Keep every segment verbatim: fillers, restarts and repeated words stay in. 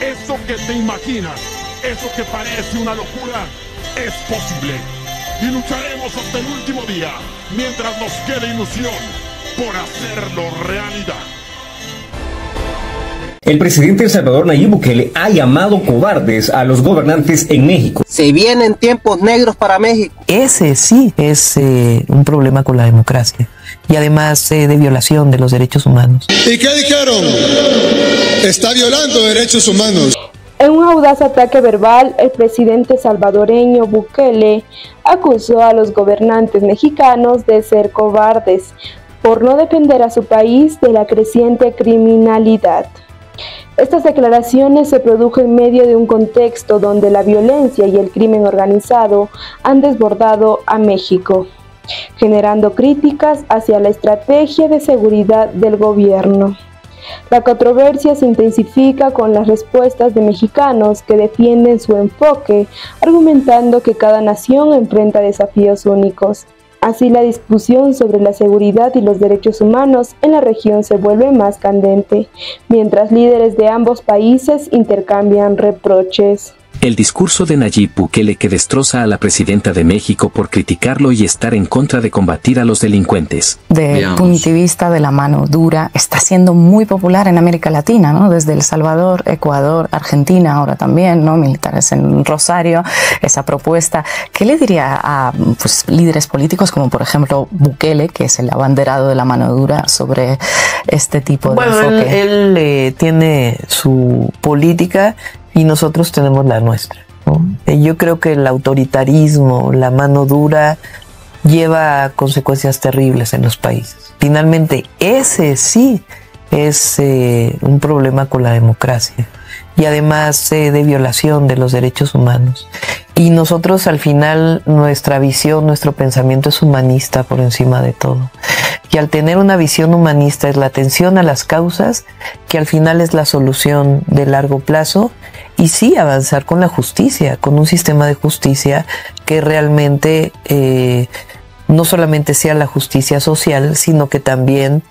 Eso que te imaginas, eso que parece una locura, es posible. Y lucharemos hasta el último día, mientras nos quede ilusión por hacerlo realidad. El presidente de El Salvador, Nayib Bukele, ha llamado cobardes a los gobernantes en México. Se vienen tiempos negros para México. Ese sí es eh, un problema con la democracia y además eh, de violación de los derechos humanos. ¿Y qué dijeron? Está violando derechos humanos. En un audaz ataque verbal, el presidente salvadoreño Bukele acusó a los gobernantes mexicanos de ser cobardes por no defender a su país de la creciente criminalidad. Estas declaraciones se produjo en medio de un contexto donde la violencia y el crimen organizado han desbordado a México, generando críticas hacia la estrategia de seguridad del gobierno. La controversia se intensifica con las respuestas de mexicanos que defienden su enfoque, argumentando que cada nación enfrenta desafíos únicos. Así, la discusión sobre la seguridad y los derechos humanos en la región se vuelve más candente, mientras líderes de ambos países intercambian reproches. El discurso de Nayib Bukele, que destroza a la presidenta de México por criticarlo y estar en contra de combatir a los delincuentes. De punitivista, de la mano dura, está siendo muy popular en América Latina, ¿no? Desde El Salvador, Ecuador, Argentina, ahora también, ¿no? Militares en Rosario, esa propuesta. ¿Qué le diría a pues, líderes políticos como, por ejemplo, Bukele, que es el abanderado de la mano dura, sobre este tipo de bueno, enfoque? Bueno, él, él eh, tiene su política y nosotros tenemos la nuestra, ¿no? Yo creo que el autoritarismo, la mano dura, lleva a consecuencias terribles en los países. Finalmente, ese sí es eh, un problema con la democracia y además eh, de violación de los derechos humanos. Y nosotros, al final, nuestra visión, nuestro pensamiento es humanista por encima de todo. Y al tener una visión humanista es la atención a las causas, que al final es la solución de largo plazo, y sí avanzar con la justicia, con un sistema de justicia que realmente eh, no solamente sea la justicia social, sino que también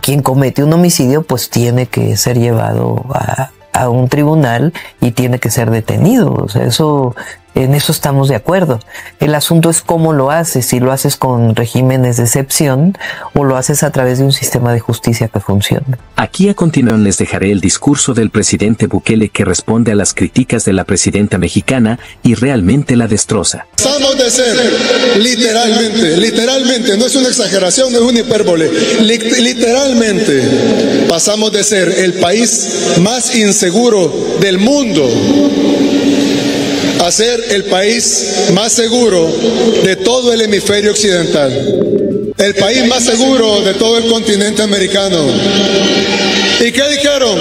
quien comete un homicidio pues tiene que ser llevado a, a un tribunal y tiene que ser detenido. O sea, eso... En eso estamos de acuerdo. El asunto es cómo lo haces, si lo haces con regímenes de excepción o lo haces a través de un sistema de justicia que funcione. Aquí a continuación les dejaré el discurso del presidente Bukele, que responde a las críticas de la presidenta mexicana y realmente la destroza. Pasamos de ser, literalmente, literalmente, no es una exageración, no es una hipérbole, li literalmente pasamos de ser el país más inseguro del mundo a ser el país más seguro de todo el hemisferio occidental, el país más seguro de todo el continente americano. ¿Y qué dijeron?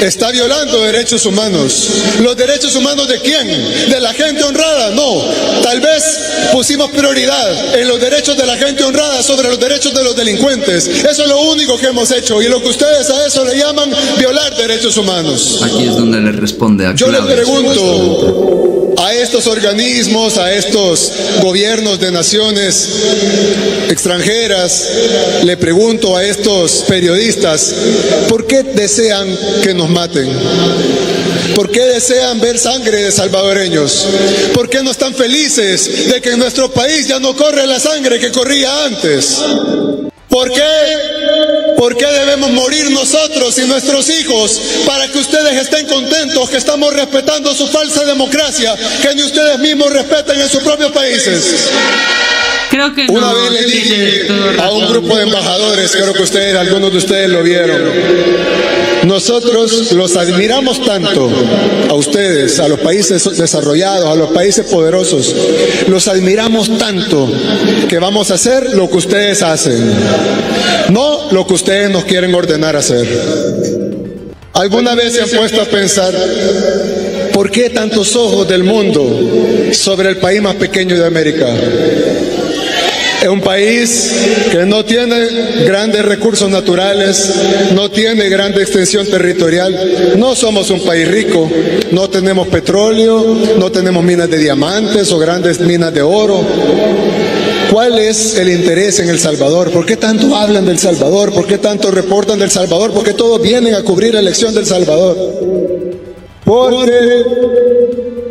Está violando derechos humanos. ¿Los derechos humanos de quién? ¿De la gente honrada? No. Tal vez pusimos prioridad en los derechos de la gente honrada sobre los derechos de los delincuentes. Eso es lo único que hemos hecho, y lo que ustedes a eso le llaman violar derechos humanos. Aquí es donde le responde a Claudia. Yo le pregunto a estos organismos, a estos gobiernos de naciones extranjeras, le pregunto a estos periodistas, ¿por qué desean que nos maten? ¿Por qué desean ver sangre de salvadoreños? ¿Por qué no están felices de que en nuestro país ya no corre la sangre que corría antes? ¿Por qué? ¿Por qué debemos morir nosotros y nuestros hijos para que ustedes estén contentos que estamos respetando su falsa democracia que ni ustedes mismos respetan en sus propios países? Creo que Una no, vez le dije a un grupo de embajadores, creo que ustedes, algunos de ustedes lo vieron, nosotros los admiramos tanto a ustedes, a los países desarrollados, a los países poderosos, los admiramos tanto que vamos a hacer lo que ustedes hacen, no lo que ustedes nos quieren ordenar hacer. ¿Alguna vez se han puesto a pensar por qué tantos ojos del mundo sobre el país más pequeño de América? Es un país que no tiene grandes recursos naturales, no tiene grande extensión territorial, no somos un país rico, no tenemos petróleo, no tenemos minas de diamantes o grandes minas de oro. ¿Cuál es el interés en El Salvador? ¿Por qué tanto hablan del Salvador? ¿Por qué tanto reportan del Salvador? ¿Por qué todos vienen a cubrir la elección del Salvador? porque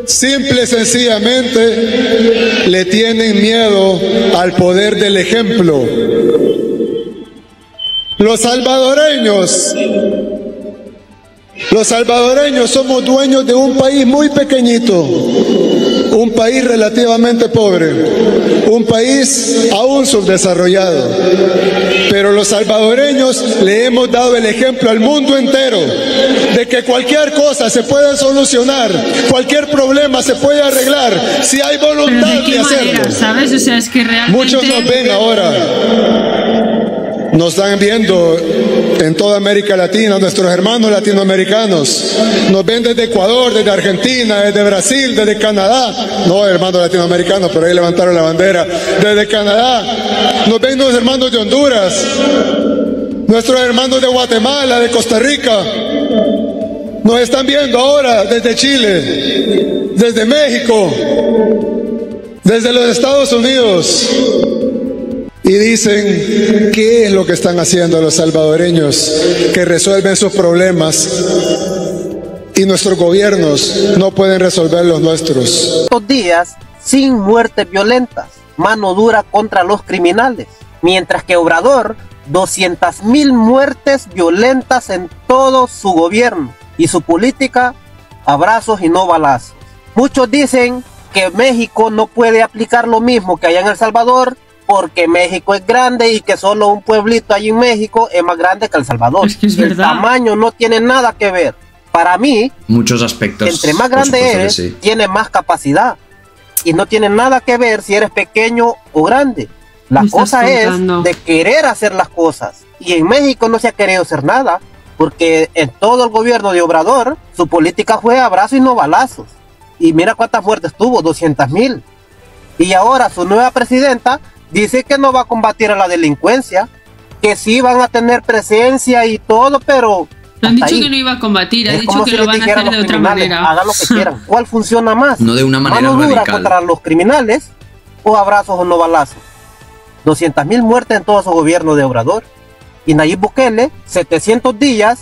simple y sencillamente le tienen miedo al poder del ejemplo. Los salvadoreños, los salvadoreños somos dueños de un país muy pequeñito, un país relativamente pobre, un país aún subdesarrollado. Pero los salvadoreños le hemos dado el ejemplo al mundo entero de que cualquier cosa se puede solucionar, cualquier problema se puede arreglar si hay voluntad de, de hacerlo. Manera, ¿sabes? O sea, es que realmente... Muchos nos ven ahora, nos están viendo en toda América Latina, nuestros hermanos latinoamericanos, nos ven desde Ecuador, desde Argentina, desde Brasil, desde Canadá, no hermanos latinoamericanos, pero ahí levantaron la bandera, desde Canadá, nos ven nuestros hermanos de Honduras, nuestros hermanos de Guatemala, de Costa Rica, nos están viendo ahora desde Chile, desde México, desde los Estados Unidos. Y dicen, ¿qué es lo que están haciendo los salvadoreños que resuelven sus problemas y nuestros gobiernos no pueden resolver los nuestros? Estos días sin muertes violentas, mano dura contra los criminales, mientras que Obrador, doscientas mil muertes violentas en todo su gobierno y su política, abrazos y no balazos. Muchos dicen que México no puede aplicar lo mismo que allá en El Salvador, porque México es grande y que solo un pueblito allí en México es más grande que El Salvador. Es que es verdad. El tamaño no tiene nada que ver. Para mí, muchos aspectos. Entre más grande eres, sí, tiene más capacidad. Y no tiene nada que ver si eres pequeño o grande. La cosa es de querer hacer las cosas. Y en México no se ha querido hacer nada, porque en todo el gobierno de Obrador, su política fue abrazo y no balazos. Y mira cuántas muertes tuvo, doscientas mil. Y ahora su nueva presidenta dice que no va a combatir a la delincuencia, que sí van a tener presencia y todo, pero... han dicho ahí que no iba a combatir, han dicho que si lo van a hacer de otra manera. Hagan lo que quieran. ¿Cuál funciona más? No de una manera radical. ¿Mano dura contra los criminales o abrazos o no balazos? doscientas mil muertes en todo su gobierno de Obrador. Y Nayib Bukele, setecientos días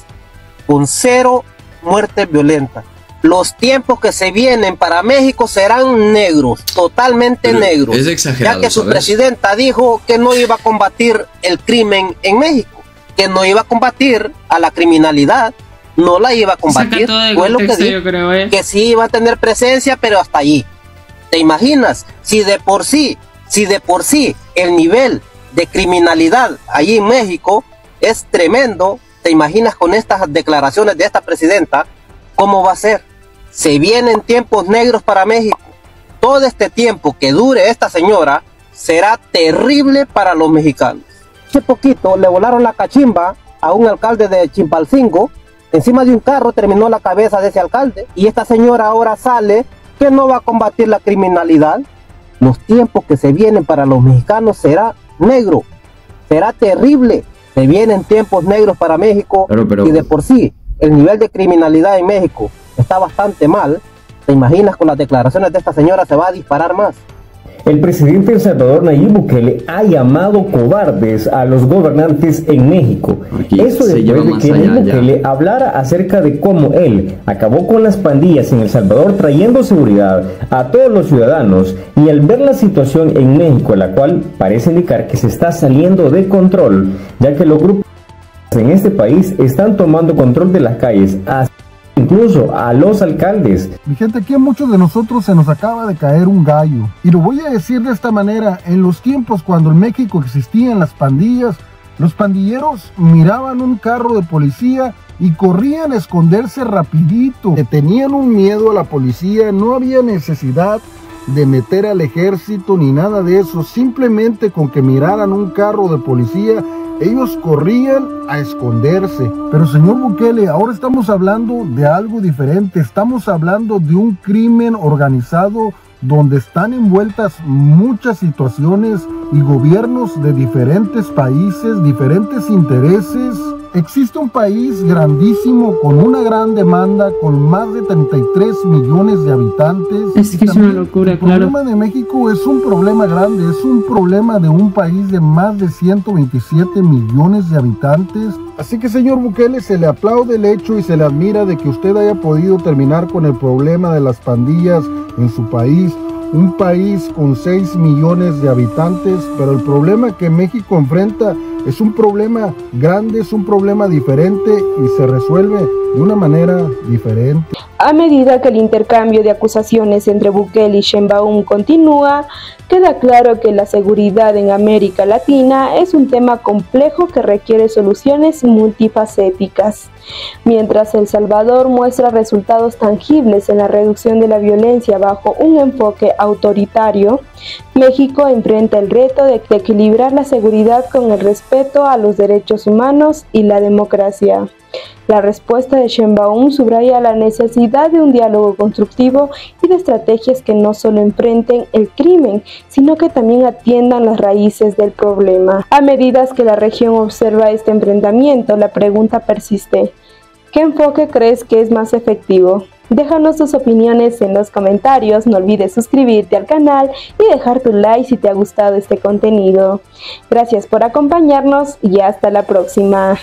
con cero muertes violentas. Los tiempos que se vienen para México serán negros, totalmente pero negros. Es exagerado, ya que su ¿sabes? presidenta dijo que no iba a combatir el crimen en México, que no iba a combatir a la criminalidad, no la iba a combatir. Fue lo que dijo, creo, ¿eh? que sí iba a tener presencia, pero hasta allí. ¿Te imaginas? Si de por sí, si de por sí el nivel de criminalidad allí en México es tremendo, ¿te imaginas con estas declaraciones de esta presidenta cómo va a ser? Se vienen tiempos negros para México. Todo este tiempo que dure esta señora será terrible para los mexicanos. Hace poquito le volaron la cachimba a un alcalde de Chimalhuacán. Encima de un carro terminó la cabeza de ese alcalde. Y esta señora ahora sale que no va a combatir la criminalidad. Los tiempos que se vienen para los mexicanos será negro. Será terrible. Se vienen tiempos negros para México. Pero, pero, y de por sí el nivel de criminalidad en México está bastante mal. ¿Te imaginas con las declaraciones de esta señora se va a disparar más? El presidente de El Salvador, Nayib Bukele, ha llamado cobardes a los gobernantes en México. Aquí eso después de que Nayib Bukele ya hablara acerca de cómo él acabó con las pandillas en El Salvador trayendo seguridad a todos los ciudadanos, y al ver la situación en México, la cual parece indicar que se está saliendo de control, ya que los grupos en este país están tomando control de las calles, incluso a los alcaldes. Mi gente, aquí a muchos de nosotros se nos acaba de caer un gallo, y lo voy a decir de esta manera: en los tiempos cuando en México existían las pandillas, los pandilleros miraban un carro de policía y corrían a esconderse rapidito, que tenían un miedo a la policía, no había necesidad de meter al ejército ni nada de eso, simplemente con que miraran un carro de policía ellos corrían a esconderse. Pero señor Bukele, ahora estamos hablando de algo diferente. Estamos hablando de un crimen organizado donde están envueltas muchas situaciones y gobiernos de diferentes países, diferentes intereses, Existe un país grandísimo con una gran demanda, con más de treinta y tres millones de habitantes. Es que es una locura, claro. El problema de México es un problema grande, es un problema de un país de más de ciento veintisiete millones de habitantes. Así que, señor Bukele, se le aplaude el hecho y se le admira de que usted haya podido terminar con el problema de las pandillas en su país. Un país con seis millones de habitantes, pero el problema que México enfrenta es un problema grande, es un problema diferente y se resuelve de una manera diferente. A medida que el intercambio de acusaciones entre Bukele y Sheinbaum continúa, queda claro que la seguridad en América Latina es un tema complejo que requiere soluciones multifacéticas. Mientras El Salvador muestra resultados tangibles en la reducción de la violencia bajo un enfoque autoritario, México enfrenta el reto de equilibrar la seguridad con el respeto a los derechos humanos y la democracia. La respuesta de Sheinbaum subraya la necesidad de un diálogo constructivo y de estrategias que no solo enfrenten el crimen, sino que también atiendan las raíces del problema. A medida que la región observa este enfrentamiento, la pregunta persiste: ¿qué enfoque crees que es más efectivo? Déjanos tus opiniones en los comentarios, no olvides suscribirte al canal y dejar tu like si te ha gustado este contenido. Gracias por acompañarnos y hasta la próxima.